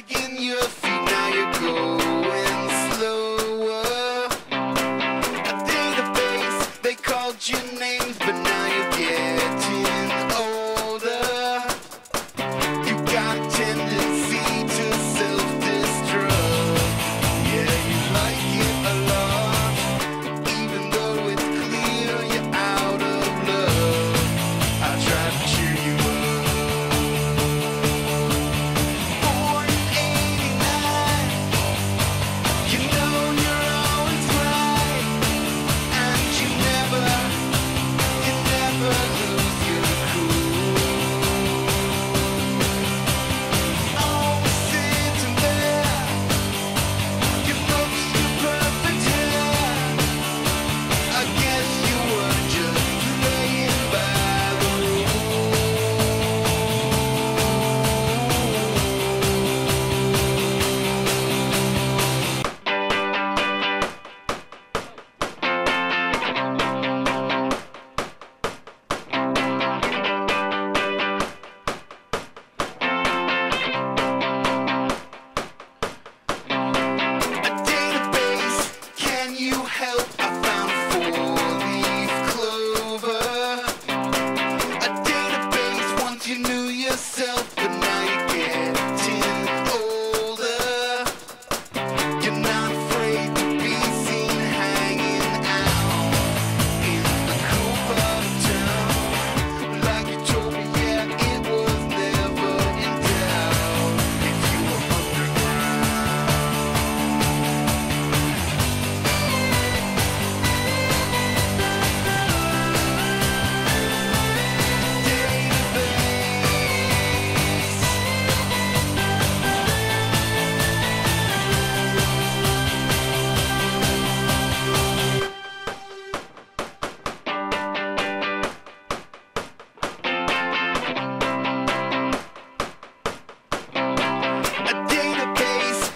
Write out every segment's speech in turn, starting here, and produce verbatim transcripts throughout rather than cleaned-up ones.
dragging your feet, now you're going slower. I feel the bass, they called your names, but now you're getting older. You got a tendency to self-destruct. Yeah, you like it a lot, even though it's clear you're out of love. I try to cheer you up.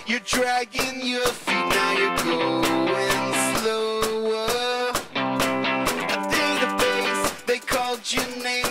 You're dragging your feet, now you're going slower. I feel the bass, they called your name.